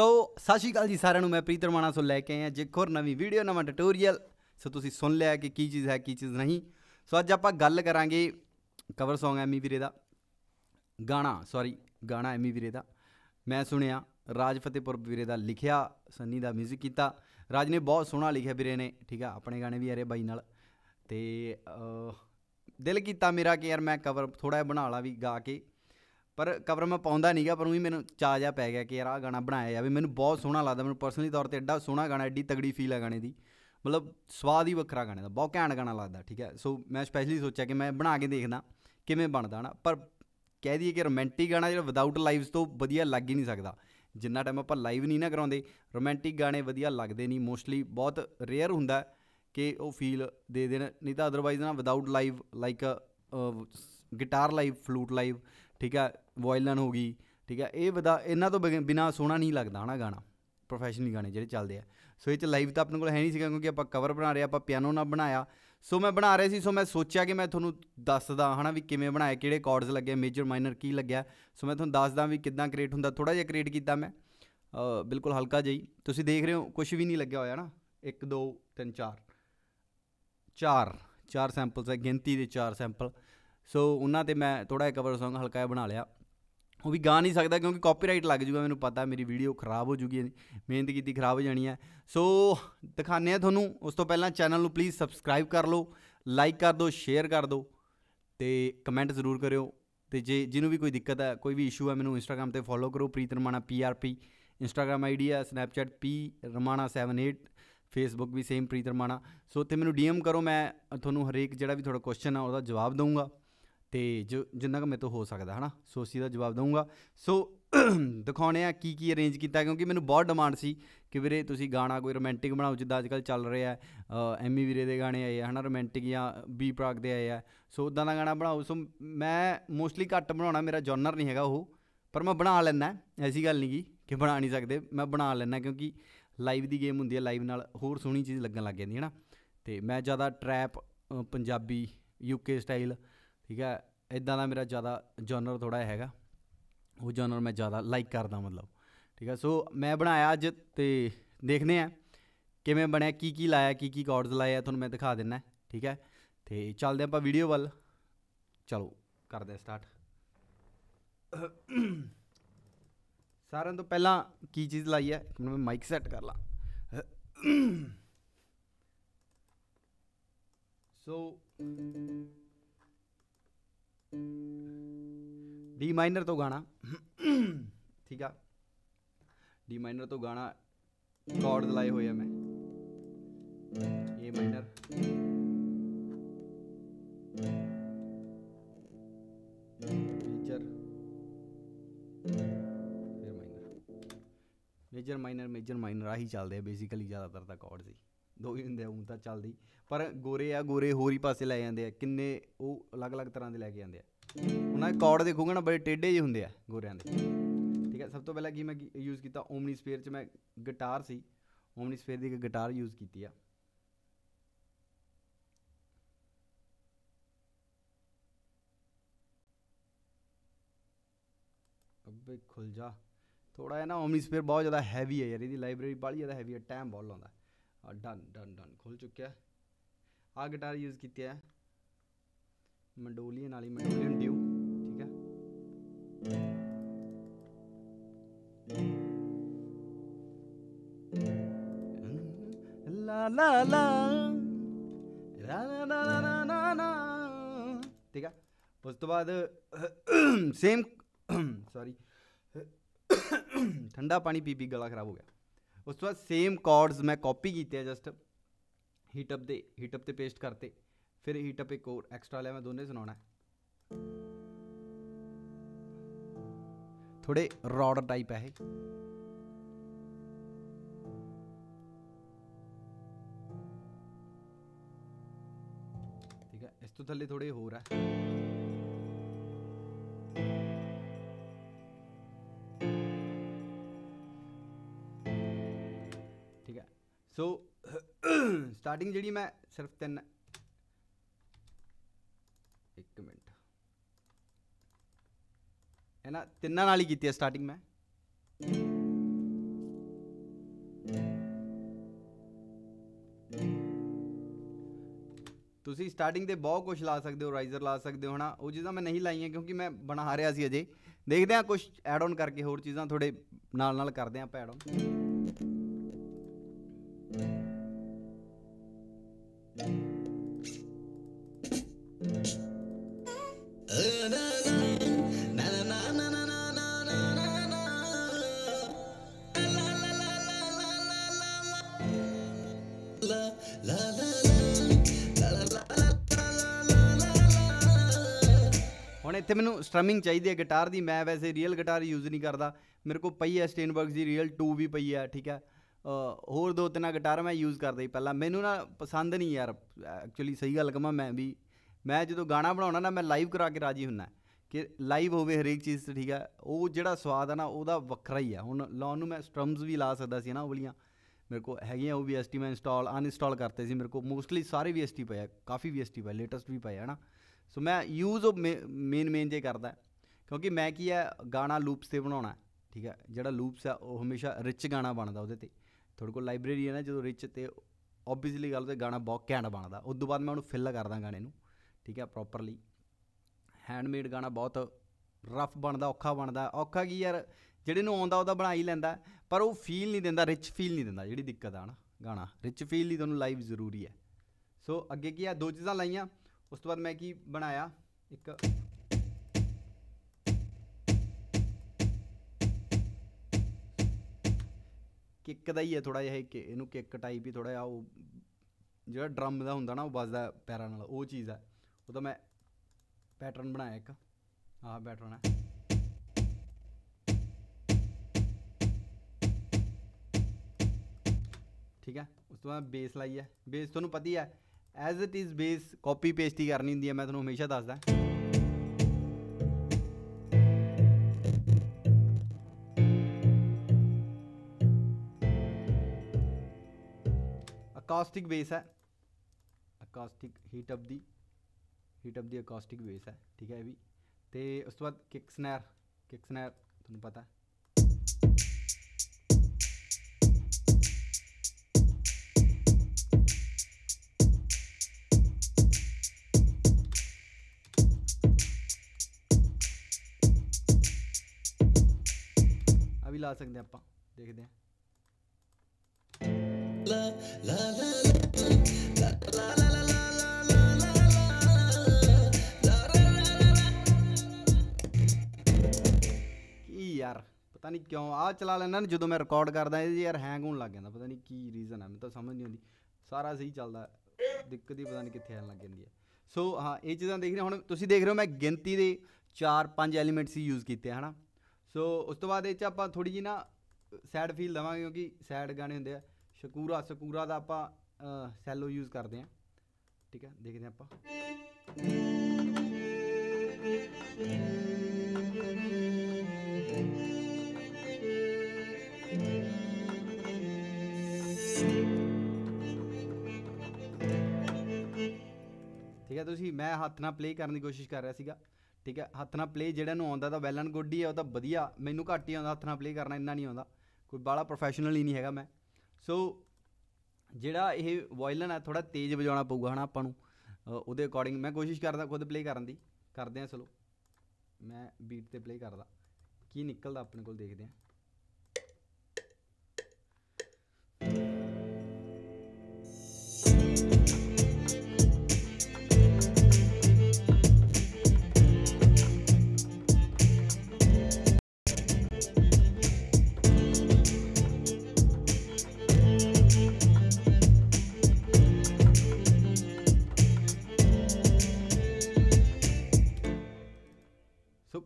सो सत श्री अकाल जी सारे मैं प्रीत रोमाणा सो लैके आए हैं जे होर नवीं वीडियो नवां ट्यूटोरियल। सो तुसी सुन लिया कि की चीज़ है की चीज़ नहीं। सो अज आप गल करांगे कवर सॉन्ग एमी विरे दा गाना एमी विरे दा मैं सुनिया राज फतेहपुर वीरे का लिखिया सन्नी का म्यूजिक किया। राज ने बहुत सोहना लिखिया वीरे ने, ठीक है। अपने गाने भी आ रहे बई नाल ते दिल किया मेरा कि यार मैं कवर थोड़ा जिहा बना ला भी गा के, पर कवर मैं पाउंदा नहीं गा, पर उही मैनूं चा जा पै गया कि यार आ गाना बनाया जाए। मैनूं बहुत सोहना लगदा, मैनूं परसनली तौर पर एडा सोहना गाना, एड्डी तगड़ी फील है गाने की, मतलब स्वाद ही वक्खरा गाने का, बहुत घैंट गाना लगदा, ठीक है। सो मैं स्पैशली सोचा कि मैं बना के देखदा किवें बनदा है ना, पर कह दिए कि रोमेंटिक गाना जो विदाउट लाइव्स तो वधिया लग ही नहीं सकता। जिन्ना टाइम आप लाइव नहीं ना कराते रोमेंटिक गाने वधिया लगते नहीं, मोस्टली बहुत रेयर होंगे कि वो फील दे देन, नहीं तो अदरवाइज ना without live like guitar live, flute live, ठीक है, वायलिन हो गई, ठीक है, ये बदा इन्हों तो बिना सोहना नहीं लगता है ना गाना। प्रोफैशनल गाने जो चलते हैं सो ये लाइव तो अपने को है नहीं सगा क्योंकि आप कवर बना रहे, आप पियानो ना बनाया। सो मैं बना रहा सी, सो मैं सोचा कि मैं थोनू दसदा है ना भी किमें बनाया, किड़े कॉर्ड्स लगे, मेजर माइनर की लगे। सो मैं थोनू दसदा भी किदा क्रिएट होंगे, थोड़ा जिहा क्रिएट किया मैं बिल्कुल हल्का जी। तुसी देख रहे हो कुछ भी नहीं लगे होया ना, एक दो तीन चार चार चार सैंपल्स है, गिनती के चार सैंपल। सो उन्होंने मैं थोड़ा जिहा कवर सॉन्ग हल्का बना लिया, वो भी गा नहीं सकता क्योंकि कॉपीराइट लग जूगा, मैंने पता मेरी वीडियो खराब हो जूगी, मेहनत की खराब हो जानी है। सो दिखाने थोनू उस तो पहला चैनल प्लीज़ सबसक्राइब कर लो, लाइक कर दो, शेयर कर दो ते कमेंट जरूर करो। तो जे जिन्हों भी कोई दिक्कत है, कोई भी इशू है, मैंने इंस्टाग्राम पर फॉलो करो, Preet Romana PRP Instagram ID है, स्नैपचैट P Romana 78, फेसबुक भी सेम प्रीत रोमाणा। सो उत्थे मैनू DM करो, मैं थोनू हरेक जिहड़ा भी थोड़ा क्वेश्चन है उसका जवाब दूँगा तो जो जिन्ना का मेरे तो हो सकता है ना, सो उसी का जवाब दूँगा। सो दिखाने हैं की अरेंज किया क्योंकि मैंने बहुत डिमांड सी कि वीरे तुसीं गाना कोई रोमेंटिक बनाओ, जिद्दां अजकल चल रहा है, एमी वीरे दे गाने आए है ना रोमेंटिक, या बी प्राक दे आए है, सो उदा का गाना बनाओ। सो मैं मोस्टली घट्ट बनाना, मेरा जॉनर नहीं है वो, पर मैं बना लैंना, ऐसी गल नहीं कि बना नहीं सकते, मैं बना लैंना क्योंकि लाइव की गेम होंगी है, लाइव नाल होर सोहनी चीज़ लगन लग जाती है ना। तो मैं ज़्यादा ट्रैप पंजाबी UK स्टाइल, ठीक है, इदा का मेरा ज़्यादा जॉनर थोड़ा है, वो जॉनर मैं ज़्यादा लाइक करता, मतलब ठीक है। सो मैं बनाया अज तो देखने हैं किमें बनया, की लाया, की कॉर्ड्स लाए हैं, मैं दिखा देना, ठीक है। तो चलते आप वीडियो वाल, चलो करते स्टार्ट। सारे तो पहला की चीज़ लाई है, मैं माइक सैट कर ला। सो डी माइनर तो गाना, ठीक है, डी माइनर तो गाना कॉर्ड लाए हुए हैं मैं, ए माइनर, मेजर, फिर minor, major minor, major minor आही चलते हैं बेसिकली ज़्यादातर तो कॉर्ड ही दो ही होंगे हूँ तो चलती, पर गोरे आ गोरे होर ही पासे लै जाते हैं, किन्ने वो अलग अलग तरह के लैके आते हैं। उन्हें कॉर्ड देखोगे ना बड़े टेढ़े ही होंगे गोरिया के, ठीक है। सब तो पहला कि मैं यूज़ किया ओमनी स्फेयर, मैं गिटार सी ओमनी स्फेयर की गिटार यूज़ की है। अबे खुल जा थोड़ा है ना, ओमनी स्फेयर बहुत ज़्यादा हैवी है यार, इसकी लाइब्रेरी बड़ी ज़्यादा हैवी है, टाइम बहुत लाता है। डन डन डन खुल चुका है। आ गिटार यूज़ किया है मंडोलियन वाली, मंडोलियन ड्यू, ठीक है। ला ला ला ला ला ला ला ला ला, ठीक है। उस तो बाद सेम सॉरी ठंडा पानी पी गला खराब हो गया। उस तो बाद सेम कॉर्ड्स मैं कॉपी किए जस्ट हीटअप से पेस्ट करते, फिर हीटअप एक और एक्स्ट्रा लिया, मैं दोनों सुना थोड़े रॉड टाइप है। ठीक है, इस तो थले थोड़े होर है, सो स्टार्टिंग जी मैं सिर्फ तीन, एक मिनट है ना, तिना नाल ही की स्टार्टिंग मैं, ਤੁਸੀਂ ਸਟਾਰਟਿੰਗ ਤੇ ਬਹੁਤ ਕੁਝ ਲਾ ਸਕਦੇ ਹੋ, ਰਾਈਜ਼ਰ ਲਾ ਸਕਦੇ ਹੋ ਨਾ, ਉਹ ਚੀਜ਼ਾਂ ਮੈਂ ਨਹੀਂ ਲਾਈਆਂ ਕਿਉਂਕਿ ਮੈਂ ਬਣਾ ਰਿਹਾ ਸੀ ਅਜੇ। ਦੇਖਦੇ ਹਾਂ ਕੁਝ ਐਡ ਆਨ ਕਰਕੇ ਹੋਰ ਚੀਜ਼ਾਂ ਥੋੜੇ ਨਾਲ ਨਾਲ ਕਰਦੇ ਹਾਂ ਆਪਾਂ ਐਡ ਆਨ। ਹੁਣ ਇੱਥੇ ਮੈਨੂੰ ਸਟ੍ਰਮਿੰਗ ਚਾਹੀਦੀ ਹੈ ਗਿਟਾਰ ਦੀ। ਮੈਂ ਵੈਸੇ ਰੀਅਲ ਗਿਟਾਰ ਯੂਜ਼ ਨਹੀਂ ਕਰਦਾ, ਮੇਰੇ ਕੋਲ ਪਈ ਹੈ ਸਟੇਨਬਰਗਸ ਦੀ ਰੀਅਲ 2 ਵੀ ਪਈ ਹੈ, ਠੀਕ ਹੈ। ਹੋਰ ਦੋ ਤਿੰਨ ਗਿਟਾਰ ਮੈਂ ਯੂਜ਼ ਕਰਦਾ ਹੀ ਪਹਿਲਾਂ, ਮੈਨੂੰ ਨਾ ਪਸੰਦ ਨਹੀਂ ਯਾਰ ਐਕਚੁਅਲੀ। ਸਹੀ ਗੱਲ ਕਹਾਂ ਮੈਂ ਵੀ, ਮੈਂ ਜਦੋਂ ਗਾਣਾ ਬਣਾਉਣਾ ਨਾ ਮੈਂ ਲਾਈਵ ਕਰਾ ਕੇ ਰਾਜੀ ਹੁੰਦਾ ਕਿ ਲਾਈਵ ਹੋਵੇ ਹਰੇਕ ਚੀਜ਼, ਠੀਕ ਹੈ। ਉਹ ਜਿਹੜਾ ਸਵਾਦ ਆ ਨਾ ਉਹਦਾ ਵੱਖਰਾ ਹੀ ਆ। ਹੁਣ ਲਾਉਣ ਨੂੰ ਮੈਂ ਸਟਰਮਸ ਵੀ ਲਾ ਸਕਦਾ ਸੀ ਨਾ, ਉਹ ਵਾਲੀਆਂ मेरे को है। वो VST मैं इंस्टॉल अनइंस्टॉल करते थे, मेरे को मोस्टली सारे VST पे है, काफ़ी VST पे लेटेस्ट भी पे है ना। सो मैं यूज़ मेन जे करता क्योंकि मैं की है गाना लूप्स से बनाना, ठीक है। जोड़ा लूप्स है वह हमेशा रिच गाना बनता, वो थोड़े को लाइब्रेरी है ना, जो रिच तो ओबीयसली गल गाना बहुत घैंट बनता। उस बाद मैं उन्होंने फिल करदा गाने, ठीक है, प्रॉपरली। हैंडमेड गाना बहुत रफ बनता, औखा बनता। औखा की यार ਜਿਹੜੇ ਨੂੰ ਆਉਂਦਾ ਉਹਦਾ ਬਣਾ ਹੀ ਲੈਂਦਾ, ਪਰ ਉਹ ਫੀਲ ਨਹੀਂ ਦਿੰਦਾ, ਰਿਚ ਫੀਲ ਨਹੀਂ ਦਿੰਦਾ। ਜਿਹੜੀ ਦਿੱਕਤ ਆ ਨਾ, ਗਾਣਾ ਰਿਚ ਫੀਲ ਲਈ ਤੁਹਾਨੂੰ ਲਾਈਵ ਜ਼ਰੂਰੀ ਹੈ। ਸੋ ਅੱਗੇ ਕੀ ਆ, ਦੋ ਚੀਜ਼ਾਂ ਲਾਈਆਂ। ਉਸ ਤੋਂ ਬਾਅਦ ਮੈਂ ਕੀ ਬਣਾਇਆ, ਇੱਕ ਕਿੱਕ ਦਾ ਹੀ ਹੈ ਥੋੜ੍ਹਾ ਜਿਹਾ, ਇੱਕ ਇਹਨੂੰ ਕਿੱਕ ਟਾਈਪ ਹੀ ਥੋੜ੍ਹਾ ਜਿਹਾ, ਉਹ ਜਿਹੜਾ ਡਰਮ ਦਾ ਹੁੰਦਾ ਨਾ ਉਹ ਵੱਜਦਾ ਪੈਰਾਂ ਨਾਲ, ਉਹ ਚੀਜ਼ ਹੈ। ਉਹ ਤਾਂ ਮੈਂ ਪੈਟਰਨ ਬਣਾਇਆ ਇੱਕ, ਆਹ ਪੈਟਰਨ ਹੈ। ठीक है, उस तो बेस लाई है। बेस थोनू पता ही है, as it is bass copy paste ही करनी होंगी है, मैं थोनू हमेशा दसदा। अकास्टिक बेस है, अकास्टिक हीट अप दी अकास्टिक बेस है, ठीक है। भी तो उस तो बाद किक स्नैर थोनू पता है। ला सकते हैं आप, देखते हैं। की यार पता नहीं क्यों आ चला लेना जो मैं रिकॉर्ड करता, यार हैंग होने लग जाता, पता नहीं की रीजन है, मैं तो समझ नहीं आती। सारा सही चलता, दिक्कत ही पता नहीं कितने आने लग जाती है। सो हाँ, ये चीज़ा देख रहे हो। हम तुम देख रहे हो मैं गिनती के 4-5 एलीमेंट्स ही यूज़ किए है ना। सो उस तो बाद आप थोड़ी जी ना सैड फील देवांगे क्योंकि सैड गाने होंगे। शकूरा का आप सैलो यूज़ करते हैं, ठीक है। देखते हैं ठीक है। तुसी मैं हाथ ना प्ले करने की कोशिश कर रहा सीगा, ठीक है। हथ ना प्ले जिहड़ा आता तो वैल एंड गुड ही है, वह वधिया। मैनू घट ही आता हथ ना प्ले करना, इन्ना नहीं आता, कोई बाला प्रोफैशनल ही नहीं है मैं। सो जिहड़ा ये वॉयलन है थोड़ा तेज़ बजाना पऊगा है ना आपां नूं, उहदे अकॉर्डिंग मैं कोशिश करदा खुद प्ले करन दी। करदे आं, चलो मैं बीट ते प्ले करदा की निकलदा अपने कोल, देखदे आं।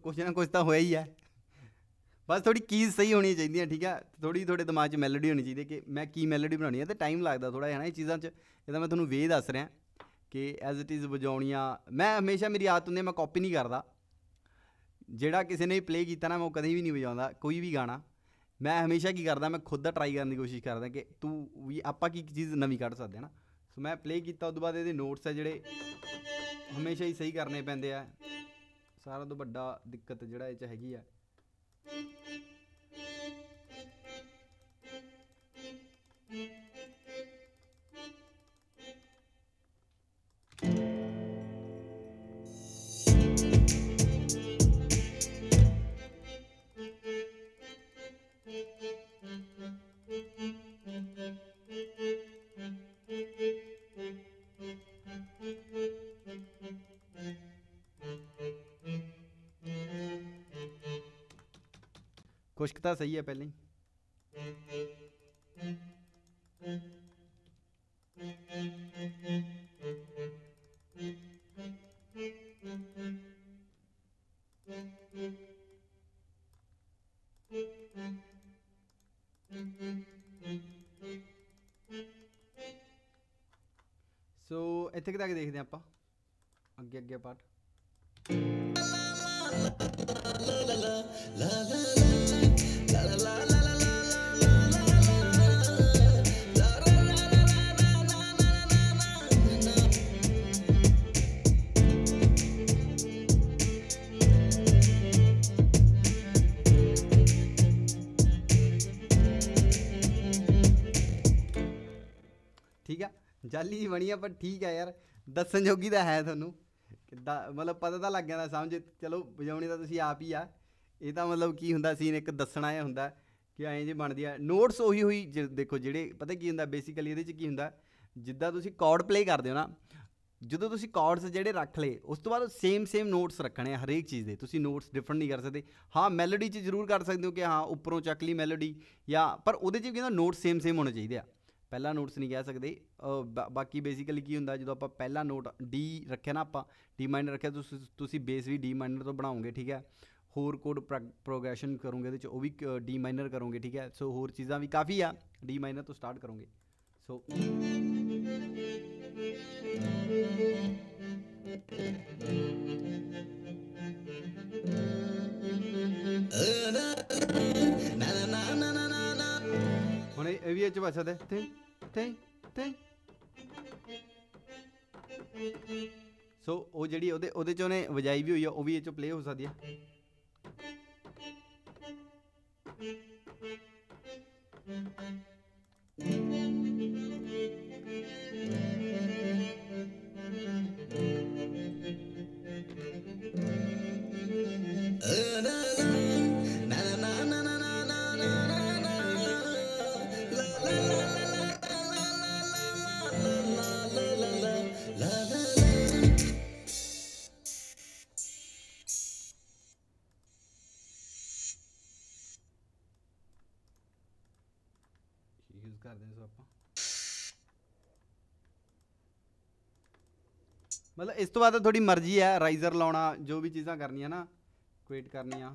कुछ ना कुछ तो होया ही है, बस थोड़ी कीज़ सही होनी चाहिए, ठीक है। थोड़ी थोड़े दिमाग च मैलोडी होनी चाहिए कि मैं की मैलोडी बनानी है, तो टाइम लगता थोड़ा है ना। ये चीज़ों में मैं थोड़ा वे दस रहा कि एज इट इज़ बजाणिया। मैं हमेशा मेरी आदत होंगी, मैं कॉपी नहीं करता। जोड़ा किसी ने प्ले किया ना मैं कहीं भी नहीं बजाता कोई भी गाना। मैं हमेशा की करता, मैं खुद ट्राई करने की कोशिश करता कि तू भी आप चीज़ नवी कढ़ सकते हैं ना। सो मैं प्ले किया, उस बाद नोट्स है जोड़े हमेशा ही सही करने पैंदे है। सारा तो बड़ा दिक्कत जड़ा ये हैगी है। खुशकता सही है पहले सो इत्थे तक देखते हैं आप अगे अगे पाठ ठीक है जाली जी बनी है पर ठीक है यार दसन जोगी तो है थोनू मतलब पता तो लग गया समझ चलो बजाने का तुम आप ही आ ये मतलब की होंगे सीन एक दसना है होंगे कि ऐ जी बनती है नोट्स उ देखो जोड़े पता की होंगे बेसिकली ये की होंगे जिदा तुम कॉर्ड प्ले करते हो ना जो तुम कॉर्ड्स जोड़े रख ले उस तो बाद सेम सेम नोट्स रखने हरेक चीज़ के तुम नोट्स डिफरेंट नहीं कर सकते। हाँ मैलोडी जरूर कर सकते हो कि हाँ उपरों चक ली मैलोडी या पर वो नोट्स सेम सेम होने चाहिए आ पहला नोट्स नहीं कह सकते बाकी बेसिकली की होंगे जो आप पहला नोट डी रखे ना आप डी माइनर रखे तो बेस भी डी माइनर तो बनाओगे ठीक है होर कोड प्रोग्रैशन करोगे तो वह भी डी माइनर करोगे ठीक है सो होर चीज़ा भी काफ़ी आ डी माइनर तो स्टार्ट करोगे सो हम ये भी अच्छी भाषा दे सो वो जी उन्हें वजाई भी हुई है वह भी ये प्ले हो सकती है मतलब इस तो बाद थोड़ी मर्जी है राइजर लाना जो भी चीज़ा करनी है ना क्वेट करनी है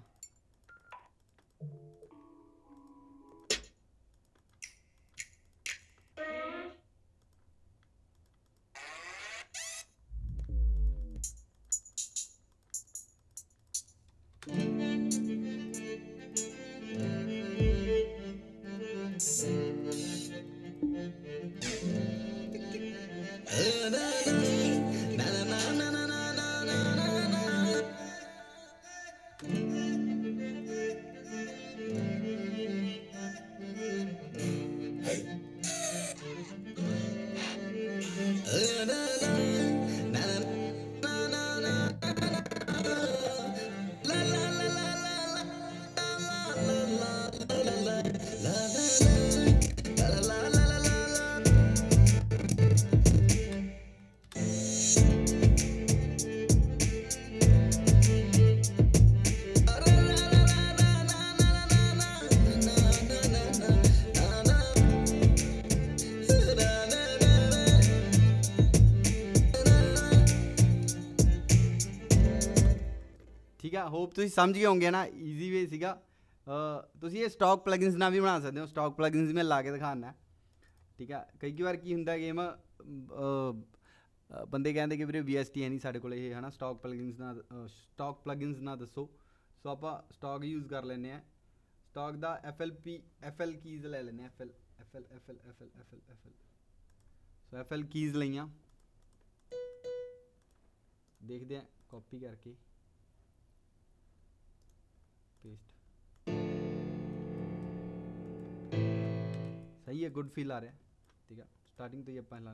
होप तुम समझ गए होंगे ना ईजी वे सीगा ये स्टॉक प्लगइन्स ना भी बना सकते हो स्टॉक प्लगइन्स में ला के दिखाना ठीक है कई बार की होंगे गेम बंदे कहते कि वीरे VST है नहीं साढ़े कोले है ना स्टॉक प्लगइन्स ना दसो सो आप स्टॉक यूज़ कर लेने स्टॉक का FL कीज़ ले लेने FL सो FL कीज़ लिया देखते हैं कॉपी करके पेस्ट सही है, गुड फील आ रहा है। ठीक है, स्टार्टिंग तो ये पहला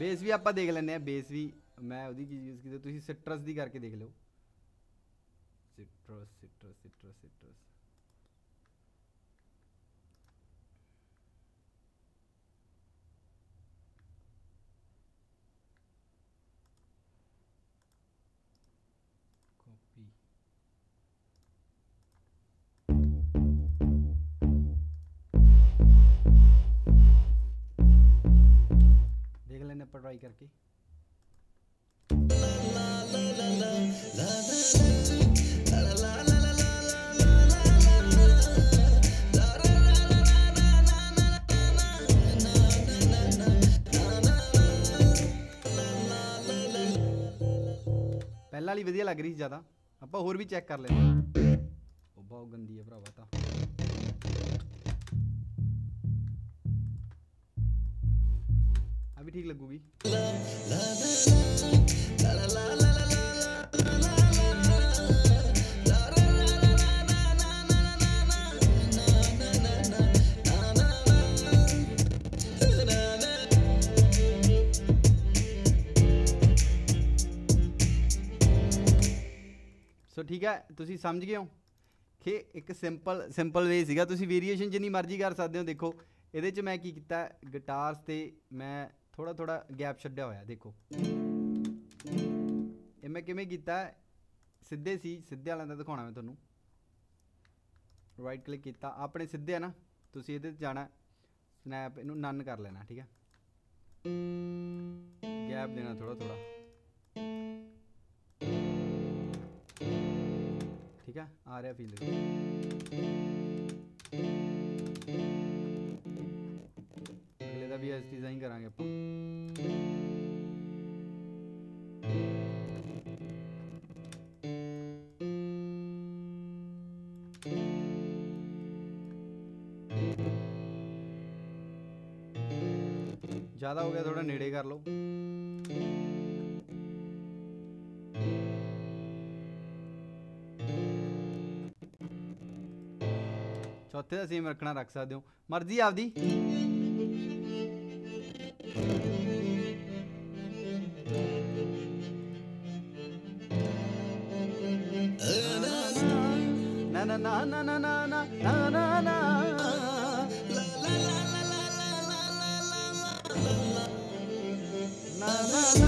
बेस भी आप देख लेने, बेस भी मैं उदी की यूज की तुसी सिट्रस दी करके देख लो। Citrus citrus citrus citrus copy देख लेने पर ट्राई करके। पहला वाली वधिया लग रही ज्यादा, आप होर भी चेक कर लेते हैं। ओ बहुत गंदी है भरावा ता। अभी ठीक लगूगी। सो ठीक है, तुसी समझ गए हो कि एक सिंपल वे सीगा। तुसी वेरिएशन जिनी मर्जी कर सकते हो। देखो इहदे च मैं की कीता, गिटार्स ते मैं थोड़ा थोड़ा गैप छड्या होया। देखो ये मैं किवें कीता, सीधे सी सीधे वाला दिखाणा मैं तुहानूं। राइट क्लिक कीता, अपने सीधे है ना, तुसीं इहदे ते जाना, स्नैप इहनूं नन कर लेना। ठीक है, गैप देना थोड़ा थोड़ा। ठीक है, आ रहा फील। भी ऐसी डिजाइन करांगे अपन। ज्यादा हो गया, थोड़ा नेड़े कर लो। चौथे का सेम रखना, रख सकते हो, मर्जी आपदी। Na na na na na na na na la la la la la la la la la la la la la la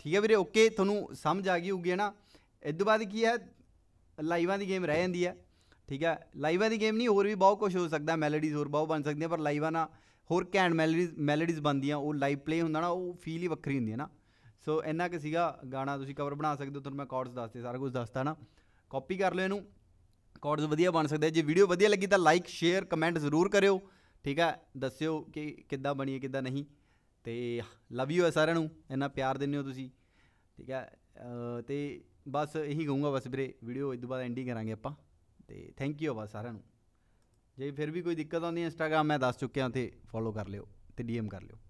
ठीक है वीरे, ओके। थोनू समझ आ गई होगी है ना। इस बाद की है लाइव की गेम रह जाती है। ठीक है, लाइवां दी गेम नहीं, होर भी बहुत कुछ हो सकता है। मैलडीज होर बहुत बन सकती, पर लाइवां ना होर कैंड मैलडीज बनती, वो लाइव प्ले होंदा ना, वो फील ही वक्री होंदी है ना। सो इन्ना कि सीगा गाना, तुसी कवर बना सकते हो। तुहानूं मैं कॉर्ड्स दसते, सारा कुछ दसता ना, कॉपी कर लो इनू, कॉर्ड्स वधिया बन सकते। जे वीडियो वधिया लगी तो लाइक शेयर कमेंट जरूर करियो। ठीक है, दस्सियो कि किद्दां बनी है किद्दां नहीं। तो लव यू है सारिआं नूं, इन्ना प्यार दिंदे हो तुसी। ठीक है, तो बस यही कहूँगा। बस वीरे वीडियो इस तों बाद एंडिंग करांगे आपां। तो थैंक यू बस सारे। जे फिर भी कोई दिक्कत आती है, इंस्टाग्राम मैं दस चुक्या, फॉलो कर लियो, डीएम कर लियो।